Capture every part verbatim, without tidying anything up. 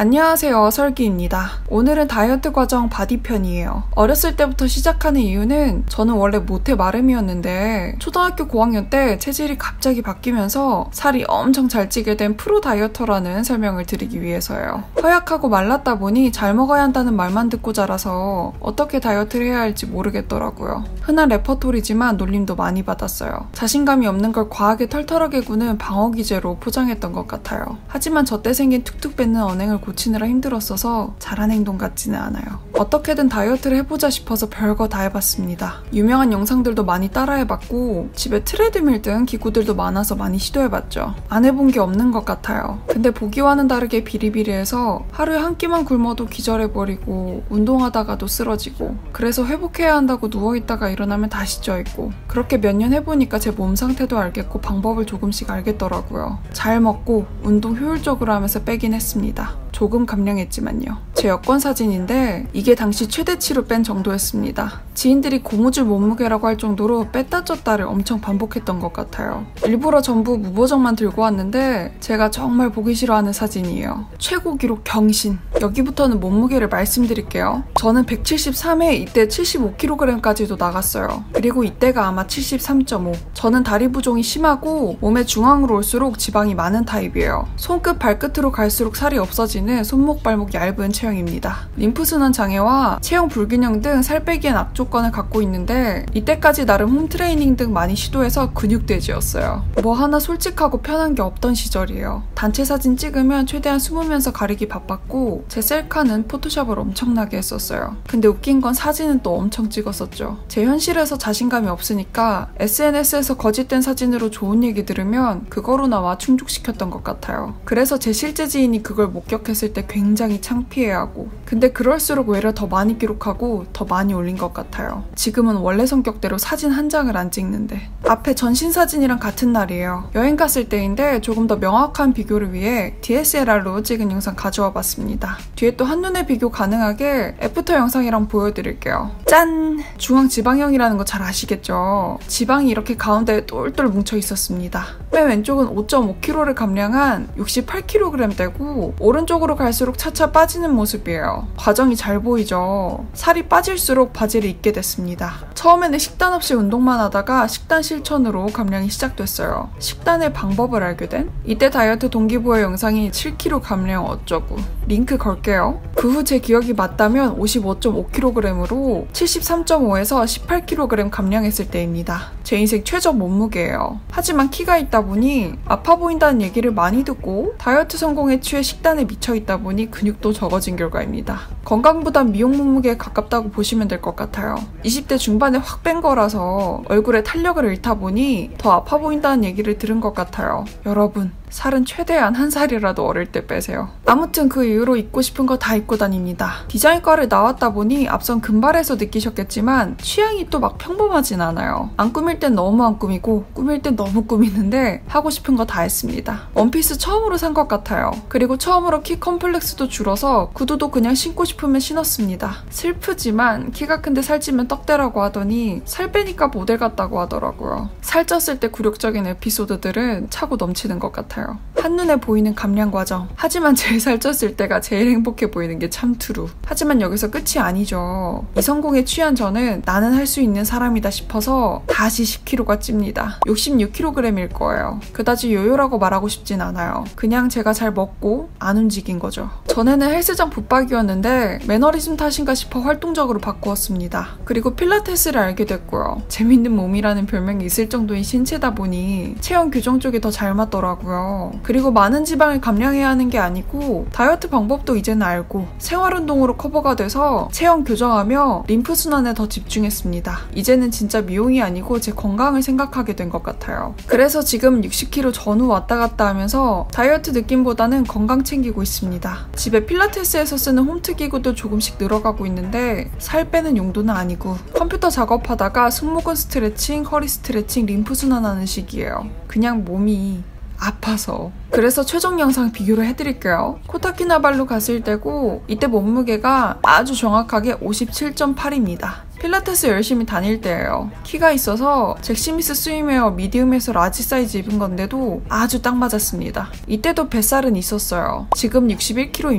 안녕하세요, 설기입니다. 오늘은 다이어트 과정 바디편이에요. 어렸을 때부터 시작하는 이유는 저는 원래 모태 마름이었는데 초등학교 고학년 때 체질이 갑자기 바뀌면서 살이 엄청 잘 찌게 된 프로 다이어터라는 설명을 드리기 위해서요. 허약하고 말랐다 보니 잘 먹어야 한다는 말만 듣고 자라서 어떻게 다이어트를 해야 할지 모르겠더라고요. 흔한 레퍼토리지만 놀림도 많이 받았어요. 자신감이 없는 걸 과하게 털털하게 구는 방어기제로 포장했던 것 같아요. 하지만 저때 생긴 툭툭 뱉는 언행을 고치느라 힘들었어서 잘한 행동 같지는 않아요. 어떻게든 다이어트를 해보자 싶어서 별거 다 해봤습니다. 유명한 영상들도 많이 따라해봤고 집에 트레드밀 등 기구들도 많아서 많이 시도해봤죠. 안 해본 게 없는 것 같아요. 근데 보기와는 다르게 비리비리해서 하루에 한 끼만 굶어도 기절해버리고 운동하다가도 쓰러지고 그래서 회복해야 한다고 누워있다가 일어나면 다시 쪄있고 그렇게 몇 년 해보니까 제 몸 상태도 알겠고 방법을 조금씩 알겠더라고요. 잘 먹고 운동 효율적으로 하면서 빼긴 했습니다. 조금 감량했지만요. 제 여권 사진인데 이게 당시 최대치로 뺀 정도였습니다. 지인들이 고무줄 몸무게라고 할 정도로 뺐다 쪘다를 엄청 반복했던 것 같아요. 일부러 전부 무보정만 들고 왔는데 제가 정말 보기 싫어하는 사진이에요. 최고 기록 경신. 여기부터는 몸무게를 말씀드릴게요. 저는 백칠십삼에 이때 칠십오 킬로그램까지도 나갔어요. 그리고 이때가 아마 칠십삼 점 오. 저는 다리 부종이 심하고 몸의 중앙으로 올수록 지방이 많은 타입이에요. 손끝 발끝으로 갈수록 살이 없어지는 손목 발목 얇은 체형입니다. 림프순환 장애와 체형 불균형 등 살 빼기엔 악조건을 갖고 있는데 이때까지 나름 홈트레이닝 등 많이 시도해서 근육돼지였어요. 뭐 하나 솔직하고 편한 게 없던 시절이에요. 단체 사진 찍으면 최대한 숨으면서 가리기 바빴고 제 셀카는 포토샵을 엄청나게 했었어요. 근데 웃긴 건 사진은 또 엄청 찍었었죠. 제 현실에서 자신감이 없으니까 에스엔에스에서 거짓된 사진으로 좋은 얘기 들으면 그거로 나와 충족시켰던 것 같아요. 그래서 제 실제 지인이 그걸 목격했을 때 굉장히 창피해하고 근데 그럴수록 외려 더 많이 기록하고 더 많이 올린 것 같아요. 지금은 원래 성격대로 사진 한 장을 안 찍는데 앞에 전신 사진이랑 같은 날이에요. 여행 갔을 때인데 조금 더 명확한 비교를 위해 디에스엘알로 찍은 영상 가져와 봤습니다. 뒤에 또 한눈에 비교 가능하게 애프터 영상이랑 보여드릴게요. 짠! 중앙지방형이라는 거 잘 아시겠죠? 지방이 이렇게 가운데에 똘똘 뭉쳐 있었습니다. 맨 왼쪽은 오 점 오 킬로그램를 감량한 육십팔 킬로그램대고 오른쪽으로 갈수록 차차 빠지는 모습이에요. 과정이 잘 보이죠? 살이 빠질수록 바지를 입게 됐습니다. 처음에는 식단 없이 운동만 하다가 식단 실천으로 감량이 시작됐어요. 식단의 방법을 알게 된? 이때 다이어트 동기부여 영상이 칠 킬로그램 감량 어쩌고 링크 걸게요. 그 후 제 기억이 맞다면 오십오 점 오 킬로그램으로 칠십삼 점 오에서 십팔 킬로그램 감량했을 때입니다. 제 인생 최저 몸무게예요. 하지만 키가 있다 보니 아파 보인다는 얘기를 많이 듣고 다이어트 성공에 취해 식단에 미쳐 있다 보니 근육도 적어진 결과입니다. 건강보단 미용 몸무게에 가깝다고 보시면 될 것 같아요. 이십 대 중반에 확 뺀 거라서 얼굴에 탄력을 잃다 보니 더 아파 보인다는 얘기를 들은 것 같아요. 여러분, 살은 최대한 한 살이라도 어릴 때 빼세요. 아무튼 그 이후로 입고 싶은 거 다 입고 다닙니다. 디자인과를 나왔다 보니 앞선 금발에서 느끼셨겠지만 취향이 또 막 평범하진 않아요. 안 꾸밀 땐 너무 안 꾸미고 꾸밀 땐 너무 꾸미는데 하고 싶은 거 다 했습니다. 원피스 처음으로 산 것 같아요. 그리고 처음으로 키 컴플렉스도 줄어서 구두도 그냥 신고 싶으면 신었습니다. 슬프지만 키가 큰데 살찌면 떡대라고 하더니 살 빼니까 모델 같다고 하더라고요. 살쪘을 때 굴욕적인 에피소드들은 차고 넘치는 것 같아요. 한눈에 보이는 감량 과정. 하지만 제일 살쪘을 때가 제일 행복해 보이는 게 참 트루. 하지만 여기서 끝이 아니죠. 이 성공에 취한 저는 나는 할 수 있는 사람이다 싶어서 다시 십 킬로그램가 찝니다. 육십육 킬로그램일 거예요. 그다지 요요라고 말하고 싶진 않아요. 그냥 제가 잘 먹고 안 움직인 거죠. 전에는 헬스장 붙박이었는데 매너리즘 탓인가 싶어 활동적으로 바꾸었습니다. 그리고 필라테스를 알게 됐고요. 재밌는 몸이라는 별명이 있을 정도인 신체다 보니 체형 교정 쪽이 더 잘 맞더라고요. 그리고 많은 지방을 감량해야 하는 게 아니고 다이어트 방법도 이제는 알고 생활운동으로 커버가 돼서 체형 교정하며 림프순환에 더 집중했습니다. 이제는 진짜 미용이 아니고 제 건강을 생각하게 된 것 같아요. 그래서 지금 육십 킬로그램 전후 왔다 갔다 하면서 다이어트 느낌보다는 건강 챙기고 있습니다. 집에 필라테스에서 쓰는 홈트 기구도 조금씩 늘어가고 있는데 살 빼는 용도는 아니고 컴퓨터 작업하다가 승모근 스트레칭, 허리 스트레칭, 림프순환하는 식이에요. 그냥 몸이 아파서. 그래서 최종 영상 비교를 해드릴게요. 코타키나발루 갔을 때고 이때 몸무게가 아주 정확하게 오십칠 점 팔입니다. 필라테스 열심히 다닐 때예요. 키가 있어서 잭시미스 스위메어 미디움에서 라지 사이즈 입은 건데도 아주 딱 맞았습니다. 이때도 뱃살은 있었어요. 지금 육십일 킬로그램입니다.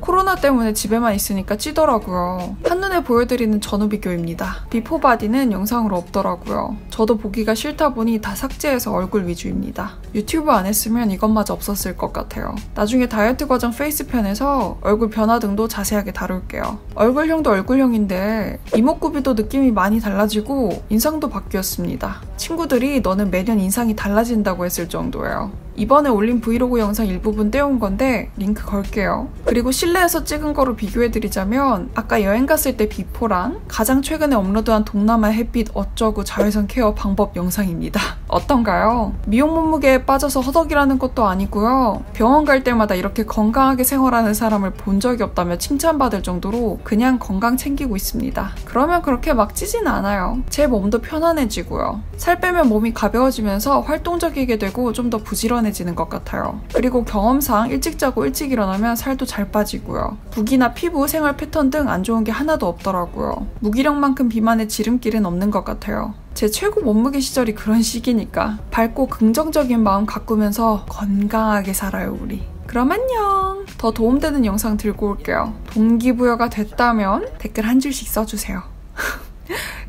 코로나 때문에 집에만 있으니까 찌더라고요. 한눈에 보여드리는 전후 비교입니다. 비포 바디는 영상으로 없더라고요. 저도 보기가 싫다 보니 다 삭제해서 얼굴 위주입니다. 유튜브 안 했으면 이것마저 없었을 것 같아요. 나중에 다이어트 과정 페이스 편에서 얼굴 변화 등도 자세하게 다룰게요. 얼굴형도 얼굴형인데 이목구비도 느낌이 많이 달라지고 인상도 바뀌었습니다. 친구들이 너는 매년 인상이 달라진다고 했을 정도예요. 이번에 올린 브이로그 영상 일부분 떼온 건데 링크 걸게요. 그리고 실내에서 찍은 거로 비교해드리자면 아까 여행 갔을 때 비포랑 가장 최근에 업로드한 동남아 햇빛 어쩌고 자외선 케어 방법 영상입니다. 어떤가요? 미용 몸무게에 빠져서 허덕이라는 것도 아니고요. 병원 갈 때마다 이렇게 건강하게 생활하는 사람을 본 적이 없다며 칭찬받을 정도로 그냥 건강 챙기고 있습니다. 그러면 그렇게 막 찌진 않아요. 제 몸도 편안해지고요. 살 빼면 몸이 가벼워지면서 활동적이게 되고 좀 더 부지런해지고 해지는 것 같아요. 그리고 경험상 일찍 자고 일찍 일어나면 살도 잘 빠지고요. 부기나 피부, 생활 패턴 등 안 좋은 게 하나도 없더라고요. 무기력만큼 비만의 지름길은 없는 것 같아요. 제 최고 몸무게 시절이 그런 시기니까 밝고 긍정적인 마음 가꾸면서 건강하게 살아요, 우리. 그럼 안녕! 더 도움되는 영상 들고 올게요. 동기부여가 됐다면 댓글 한 줄씩 써주세요.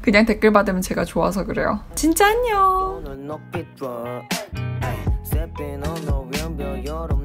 그냥 댓글 받으면 제가 좋아서 그래요. 진짜 안녕! I've been on November, you're